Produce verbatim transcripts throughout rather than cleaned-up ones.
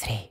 three.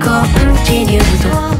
Continue to